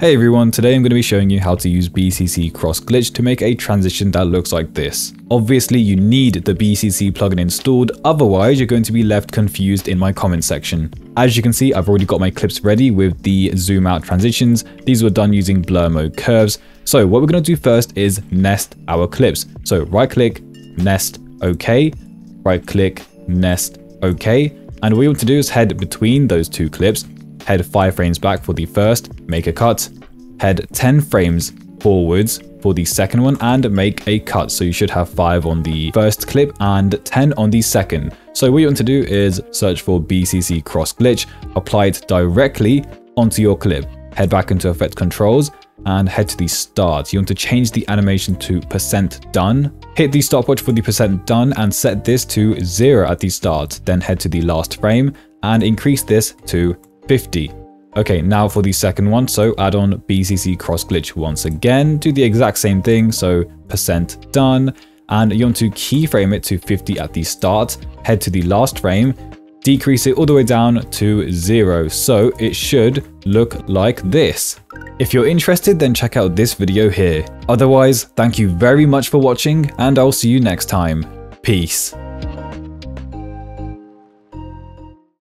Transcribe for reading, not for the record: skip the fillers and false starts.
Hey everyone, today I'm going to be showing you how to use BCC Cross Glitch to make a transition that looks like this. Obviously you need the BCC plugin installed, otherwise you're going to be left confused in my comment section. As you can see, I've already got my clips ready with the zoom out transitions. These were done using blur mode curves. So what we're going to do first is nest our clips. So right click, nest, okay. Right click, nest, okay. And what we want to do is head between those two clips. Head 5 frames back for the first, make a cut. Head 10 frames forwards for the second one and make a cut. So you should have 5 on the first clip and 10 on the second. So what you want to do is search for BCC Cross Glitch, apply it directly onto your clip. Head back into Effect Controls and head to the start. You want to change the animation to %done. Hit the stopwatch for the %done and set this to 0 at the start. Then head to the last frame and increase this to 50. Okay, now for the second one, so add on BCC Cross Glitch once again, do the exact same thing, so %done, and you want to keyframe it to 50 at the start, head to the last frame, decrease it all the way down to 0, so it should look like this. If you're interested, then check out this video here. Otherwise, thank you very much for watching, and I'll see you next time. Peace.